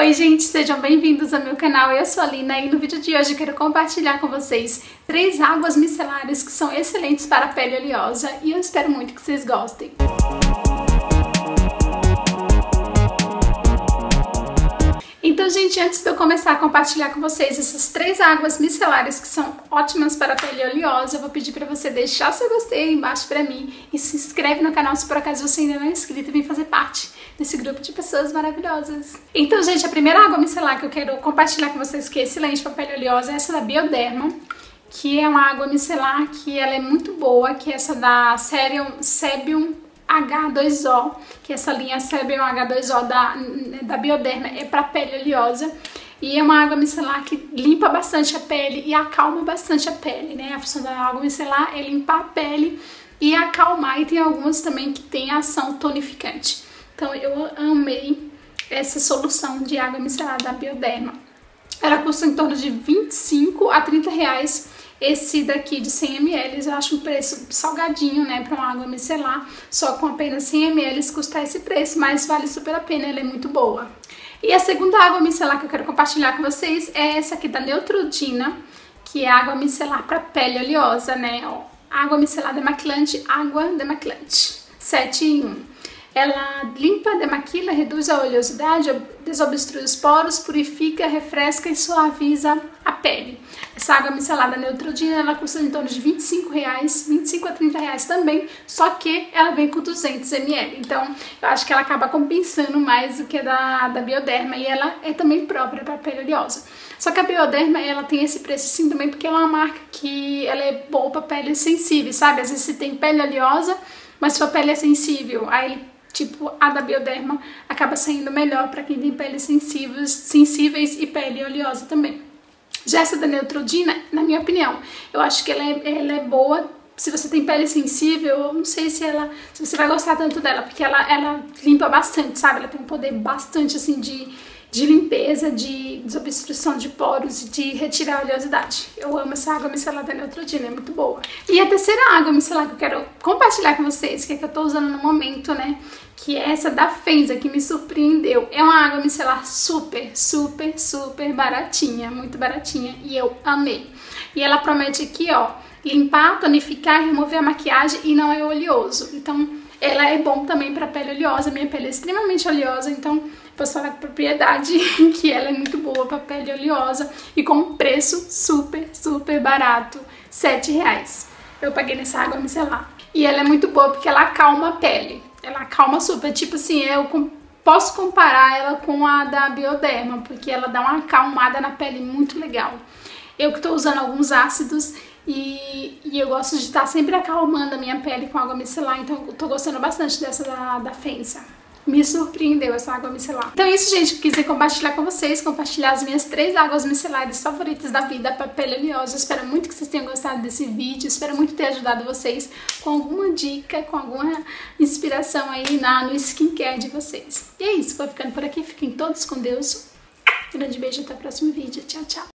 Oi gente, sejam bem-vindos ao meu canal, eu sou a Lina e no vídeo de hoje eu quero compartilhar com vocês 3 águas micelares que são excelentes para a pele oleosa e eu espero muito que vocês gostem. Então, gente, antes de eu começar a compartilhar com vocês essas 3 águas micelares que são ótimas para a pele oleosa, eu vou pedir para você deixar seu gostei aí embaixo para mim e se inscreve no canal se por acaso você ainda não é inscrito e vem fazer parte desse grupo de pessoas maravilhosas. Então, gente, a primeira água micelar que eu quero compartilhar com vocês que é excelente para a pele oleosa é essa da Bioderma, que é uma água micelar que ela é muito boa, que é essa da Sébium H2O, que essa linha Sébium H2O da Bioderma é para pele oleosa e é uma água micelar que limpa bastante a pele e acalma bastante a pele, né? A função da água micelar é limpar a pele e acalmar, e tem algumas também que tem ação tonificante. Então eu amei essa solução de água micelar da Bioderma. Ela custa em torno de R$25 a R$30. Esse daqui de 100 ml eu acho um preço salgadinho, né, para uma água micelar. Só com apenas 100 ml custa esse preço, mas vale super a pena, ela é muito boa. E a segunda água micelar que eu quero compartilhar com vocês é essa aqui da Neutrogena, que é água micelar para pele oleosa, né, ó. Água micelar demaquilante, água demaquilante, 7 em 1. Ela limpa, demaquila, reduz a oleosidade, desobstrui os poros, purifica, refresca e suaviza a pele. Essa água micelar da Neutrogena, ela custa em torno de R$25, R$25 a R$30 também, só que ela vem com 200 ml. Então, eu acho que ela acaba compensando mais do que a da Bioderma e ela é também própria para pele oleosa. Só que a Bioderma, ela tem esse preço sim também porque ela é uma marca que ela é boa para pele sensível, sabe? Às vezes você tem pele oleosa, mas sua pele é sensível, aí tipo a da Bioderma acaba saindo melhor para quem tem peles sensíveis e pele oleosa também. Já essa da Neutrogena, na minha opinião, eu acho que ela é boa se você tem pele sensível. Eu não sei se você vai gostar tanto dela, porque ela limpa bastante, sabe? Ela tem um poder bastante assim de limpeza, de desobstrução de poros e de retirar a oleosidade. Eu amo essa água micelar da Neutrogena, é muito boa. E a terceira água micelar que eu quero compartilhar com vocês, que é que eu tô usando no momento, né, que é essa da Fenzza, que me surpreendeu. É uma água micelar super, super, super baratinha, muito baratinha, e eu amei. E ela promete aqui, ó, limpar, tonificar, remover a maquiagem e não é oleoso. Então, ela é bom também para pele oleosa. Minha pele é extremamente oleosa, então posso falar com propriedade que ela é muito boa para pele oleosa e com um preço super, super barato, R$7. Eu paguei nessa água micelar. E ela é muito boa porque ela acalma a pele. Ela acalma super, tipo assim, eu posso comparar ela com a da Bioderma, porque ela dá uma acalmada na pele muito legal. Eu que tô usando alguns ácidos e eu gosto de estar sempre acalmando a minha pele com água micelar, então eu tô gostando bastante dessa da Fenzza. Me surpreendeu essa água micelar. Então é isso, gente, que eu quis compartilhar com vocês, compartilhar as minhas 3 águas micelares favoritas da vida para pele oleosa. Espero muito que vocês tenham gostado desse vídeo, espero muito ter ajudado vocês com alguma dica, com alguma inspiração aí no skincare de vocês. E é isso, vou ficando por aqui, fiquem todos com Deus. Grande beijo, até o próximo vídeo, tchau, tchau.